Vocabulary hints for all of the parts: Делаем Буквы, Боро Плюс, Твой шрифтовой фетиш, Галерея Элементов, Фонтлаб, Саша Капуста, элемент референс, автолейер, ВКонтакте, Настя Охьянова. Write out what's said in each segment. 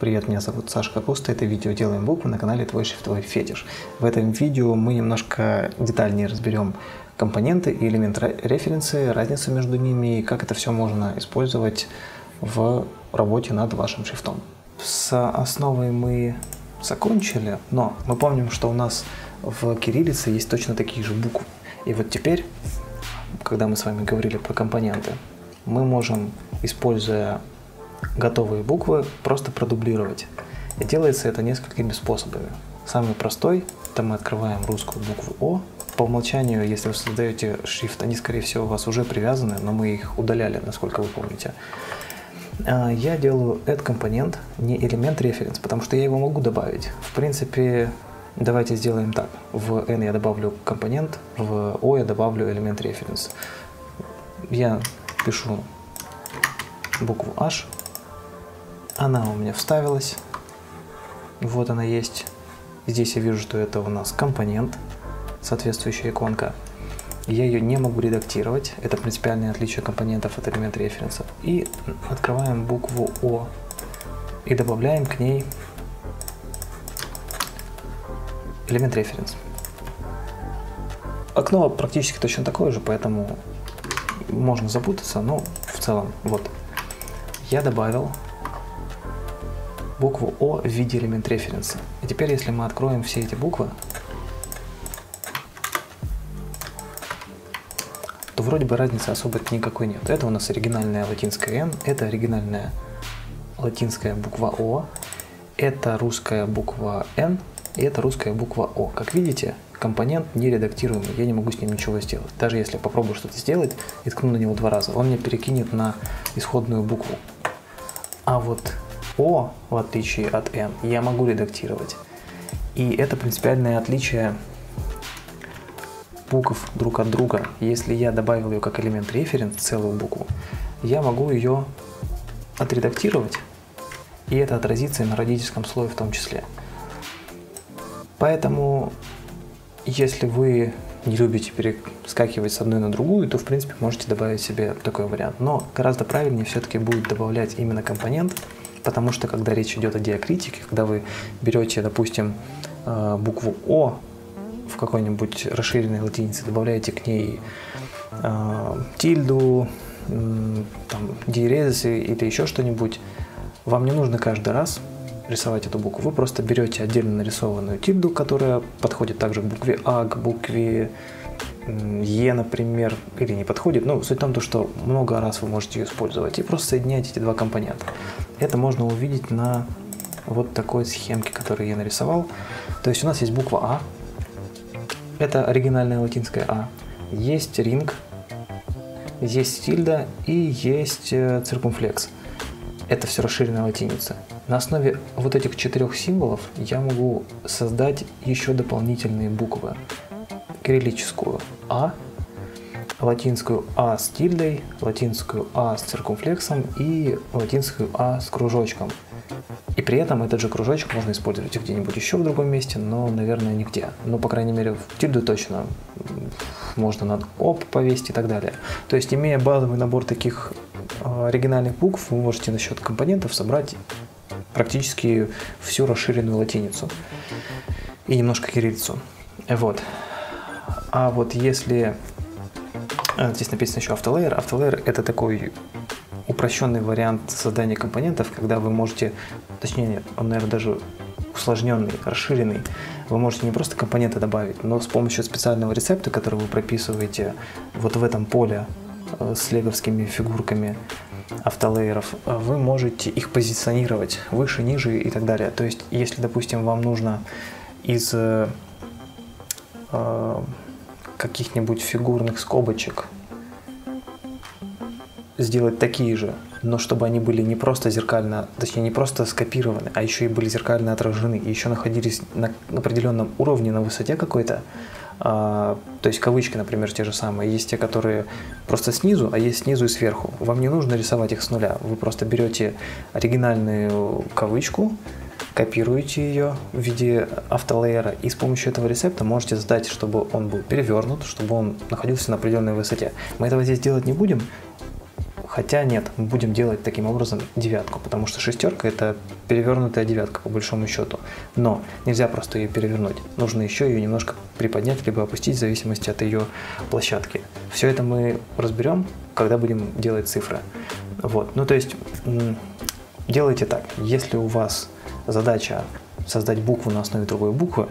Привет, меня зовут Саша Капуста, это видео «Делаем буквы» на канале «Твой шрифтовой фетиш». В этом видео мы немножко детальнее разберем компоненты и элементы референсы, разницу между ними и как это все можно использовать в работе над вашим шрифтом. С основой мы закончили, но мы помним, что у нас в кириллице есть точно такие же буквы. И вот теперь, когда мы с вами говорили про компоненты, мы можем, используя готовые буквы, просто продублировать. И делается это несколькими способами. Самый простой – это мы открываем русскую букву О. По умолчанию, если вы создаете шрифт, они, скорее всего, у вас уже привязаны, но мы их удаляли, насколько вы помните. Я делаю этот компонент не элемент референс, потому что я его могу добавить. В принципе, давайте сделаем так. В N я добавлю компонент, в O я добавлю элемент референс. Я пишу букву H. Она у меня вставилась, вот она есть. Здесь я вижу, что это у нас компонент, соответствующая иконка. Я ее не могу редактировать, это принципиальное отличие компонентов от элемент референсов. И открываем букву О и добавляем к ней элемент референс. Окно практически точно такое же, поэтому можно запутаться, но в целом вот. Я добавил букву О в виде элемент референса. И теперь, если мы откроем все эти буквы, то вроде бы разницы особо никакой нет. Это у нас оригинальная латинская N, это оригинальная латинская буква О, это русская буква N и это русская буква О. Как видите, компонент нередактируемый, я не могу с ним ничего сделать. Даже если я попробую что-то сделать и ткну на него два раза, он меня перекинет на исходную букву. А вот О, в отличие от N, я могу редактировать. И это принципиальное отличие букв друг от друга. Если я добавил ее как элемент референс, целую букву, я могу ее отредактировать, и это отразится и на родительском слое в том числе. Поэтому, если вы не любите перескакивать с одной на другую, то в принципе можете добавить себе такой вариант. Но гораздо правильнее все-таки будет добавлять именно компонент, потому что, когда речь идет о диакритике, когда вы берете, допустим, букву О в какой-нибудь расширенной латинице, добавляете к ней тильду, диерезис или еще что-нибудь, вам не нужно каждый раз рисовать эту букву. Вы просто берете отдельно нарисованную тильду, которая подходит также к букве А, к букве Е, например, или не подходит. Но суть в том, что много раз вы можете ее использовать. И просто соединять эти два компонента. Это можно увидеть на вот такой схемке, которую я нарисовал. То есть у нас есть буква А. Это оригинальная латинская А. Есть ринг, есть тильда и есть циркумфлекс. Это все расширенная латиница. На основе вот этих четырех символов я могу создать еще дополнительные буквы. Кириллическую А, латинскую А с тильдой, латинскую А с циркумфлексом и латинскую А с кружочком. И при этом этот же кружочек можно использовать где-нибудь еще в другом месте, но, наверное, нигде. Но, по крайней мере, в тильду точно можно над об повесить и так далее. То есть, имея базовый набор таких оригинальных букв, вы можете насчет компонентов собрать практически всю расширенную латиницу и немножко кириллицу. Вот. А вот если здесь написано еще автолейер, автолейер — это такой упрощенный вариант создания компонентов, когда вы можете, точнее нет, он, наверное, даже усложненный, расширенный, вы можете не просто компоненты добавить, но с помощью специального рецепта, который вы прописываете вот в этом поле с леговскими фигурками автолейеров, вы можете их позиционировать выше, ниже и так далее. То есть, если, допустим, вам нужно из каких-нибудь фигурных скобочек сделать такие же, но чтобы они были не просто зеркально, точнее не просто скопированы, а еще и были зеркально отражены, и еще находились на определенном уровне, на высоте какой-то, то есть кавычки, например, те же самые, есть те, которые просто снизу, а есть снизу и сверху. Вам не нужно рисовать их с нуля, вы просто берете оригинальную кавычку, копируете ее в виде автолейера и с помощью этого рецепта можете задать, чтобы он был перевернут, чтобы он находился на определенной высоте. Мы этого здесь делать не будем, Хотя нет, мы будем делать таким образом девятку, потому что шестерка это перевернутая девятка по большому счету. Но нельзя просто ее перевернуть, нужно еще ее немножко приподнять, либо опустить в зависимости от ее площадки. Все это мы разберем, когда будем делать цифры. Вот, ну то есть делайте так, если у вас задача создать букву на основе другой буквы,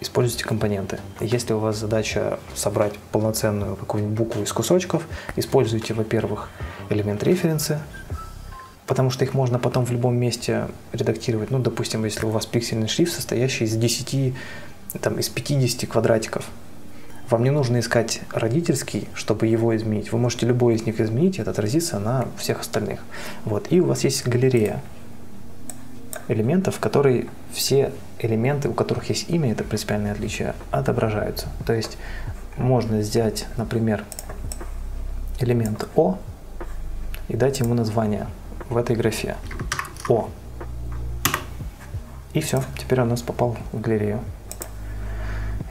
используйте компоненты. Если у вас задача собрать полноценную какую-нибудь букву из кусочков, используйте, во-первых, элемент референсы, потому что их можно потом в любом месте редактировать. Ну, допустим, если у вас пиксельный шрифт, состоящий из 10, там, из 50 квадратиков, вам не нужно искать родительский, чтобы его изменить. Вы можете любой из них изменить, и это отразится на всех остальных. Вот. И у вас есть галерея элементов, которые все элементы, у которых есть имя, это принципиальное отличие, отображаются. То есть можно взять, например, элемент О и дать ему название в этой графе О. И все, теперь он у нас попал в галерею.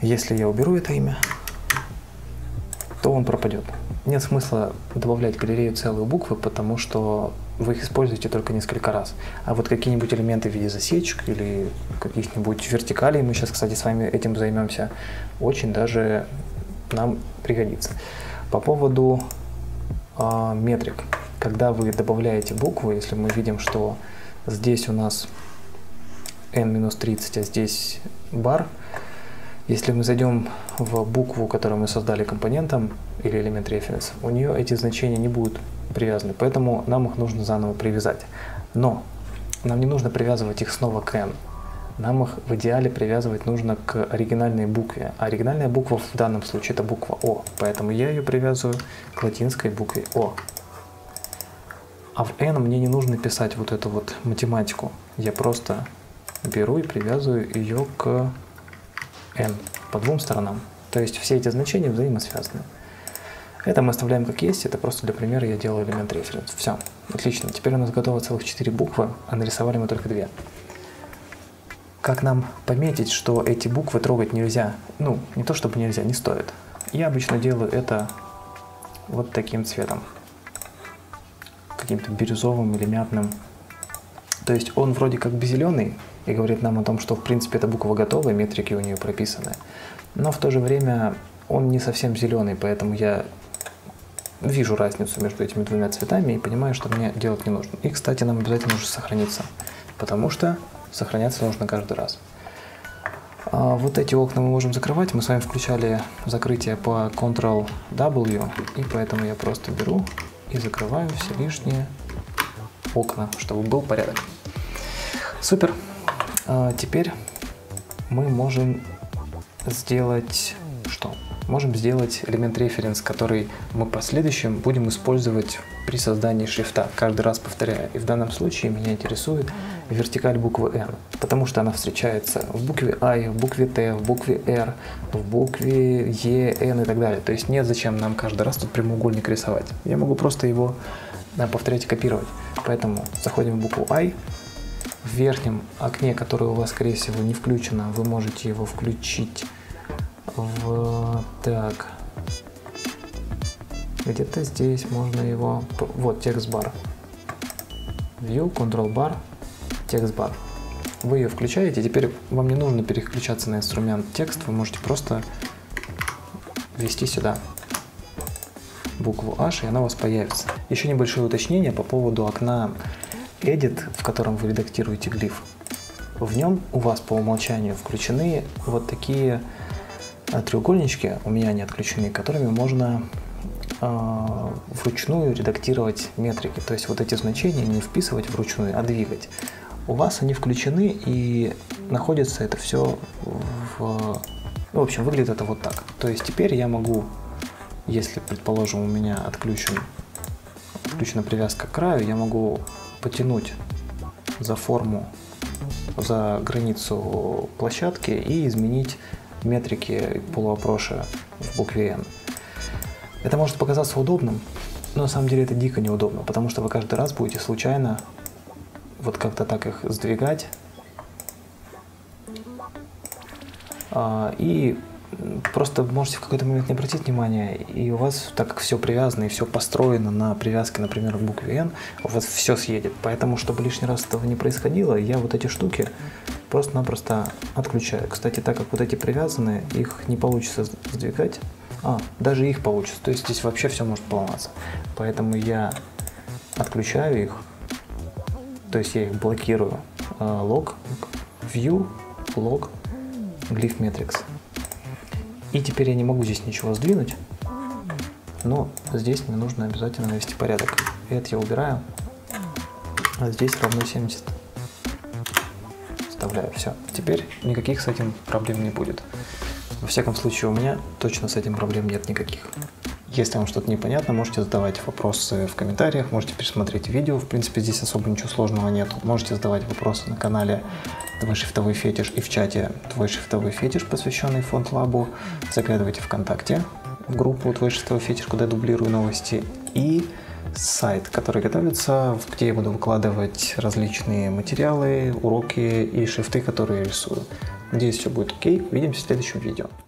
Если я уберу это имя, то он пропадет. Нет смысла добавлять в галерею целые буквы, потому что вы их используете только несколько раз. А вот какие-нибудь элементы в виде засечек или каких-нибудь вертикалей, мы сейчас, кстати, с вами этим займемся, очень даже нам пригодится. По поводу метрик. Когда вы добавляете буквы, если мы видим, что здесь у нас n-30, а здесь бар, если мы зайдем в букву, которую мы создали компонентом или элемент референс, у нее эти значения не будут привязаны, поэтому нам их нужно заново привязать. Но нам не нужно привязывать их снова к n. Нам их в идеале привязывать нужно к оригинальной букве. А оригинальная буква в данном случае это буква О, поэтому я ее привязываю к латинской букве О. А в n мне не нужно писать вот эту вот математику. Я просто беру и привязываю ее к n по двум сторонам. То есть все эти значения взаимосвязаны. Это мы оставляем как есть, это просто для примера я делаю элемент референс. Все, отлично. Теперь у нас готово целых 4 буквы, а нарисовали мы только 2. Как нам пометить, что эти буквы трогать нельзя? Ну, не то чтобы нельзя, не стоит. Я обычно делаю это вот таким цветом. Каким-то бирюзовым или мятным. То есть он вроде как бы зеленый, и говорит нам о том, что в принципе эта буква готова, метрики у нее прописаны. Но в то же время он не совсем зеленый, поэтому я вижу разницу между этими двумя цветами и понимаю, что мне делать не нужно. И, кстати, нам обязательно нужно сохраниться, потому что сохраняться нужно каждый раз. А вот эти окна мы можем закрывать. Мы с вами включали закрытие по Ctrl-W, и поэтому я просто беру и закрываю все лишние окна, чтобы был порядок. Супер! Теперь мы можем сделать что? Можем сделать элемент референс, который мы в последующем будем использовать при создании шрифта, каждый раз повторяя. И в данном случае меня интересует вертикаль буквы N, потому что она встречается в букве I, в букве T, в букве R, в букве E, N и так далее. То есть нет, зачем нам каждый раз тут прямоугольник рисовать. Я могу просто его повторять и копировать. Поэтому заходим в букву I. В верхнем окне, которое у вас, скорее всего, не включено, вы можете его включить в... Так. Где-то здесь можно его... Вот, текст-бар. View, Control-бар, текст-бар. Вы ее включаете, теперь вам не нужно переключаться на инструмент текст, вы можете просто ввести сюда букву H, и она у вас появится. Еще небольшое уточнение по поводу окна... Edit, в котором вы редактируете глиф, в нем у вас по умолчанию включены вот такие треугольнички, у меня они отключены, которыми можно вручную редактировать метрики. То есть вот эти значения не вписывать вручную, а двигать. У вас они включены и находится это все в общем, выглядит это вот так. То есть теперь я могу, если, предположим, у меня отключена привязка к краю, я могу потянуть за форму, за границу площадки и изменить метрики полуопроша в букве N. Это может показаться удобным, но на самом деле это дико неудобно, потому что вы каждый раз будете случайно вот как-то так их сдвигать, и просто можете в какой-то момент не обратить внимания, и у вас, так как все привязано и все построено на привязке, например, к букве N, у вас все съедет. Поэтому, чтобы лишний раз этого не происходило, я вот эти штуки просто-напросто отключаю. Кстати, так как вот эти привязаны, их не получится сдвигать, даже их получится, то есть здесь вообще все может поломаться. Поэтому я отключаю их, то есть я их блокирую. Log, View, Log, Glyph Matrix. И теперь я не могу здесь ничего сдвинуть, но здесь мне нужно обязательно навести порядок. Это я убираю, а здесь равно 70. Вставляю, все. Теперь никаких с этим проблем не будет. Во всяком случае, у меня точно с этим проблем нет никаких. Если вам что-то непонятно, можете задавать вопросы в комментариях, можете пересмотреть видео, в принципе, здесь особо ничего сложного нет. Можете задавать вопросы на канале «Твой шрифтовой фетиш» и в чате «Твой шрифтовой фетиш», посвященный Фонтлабу. Заглядывайте ВКонтакте в группу «Твой шрифтовой фетиш», куда я дублирую новости, и сайт, который готовится, где я буду выкладывать различные материалы, уроки и шрифты, которые рисую. Надеюсь, все будет окей. Увидимся в следующем видео.